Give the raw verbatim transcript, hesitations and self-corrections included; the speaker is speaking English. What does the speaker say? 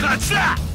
That's that!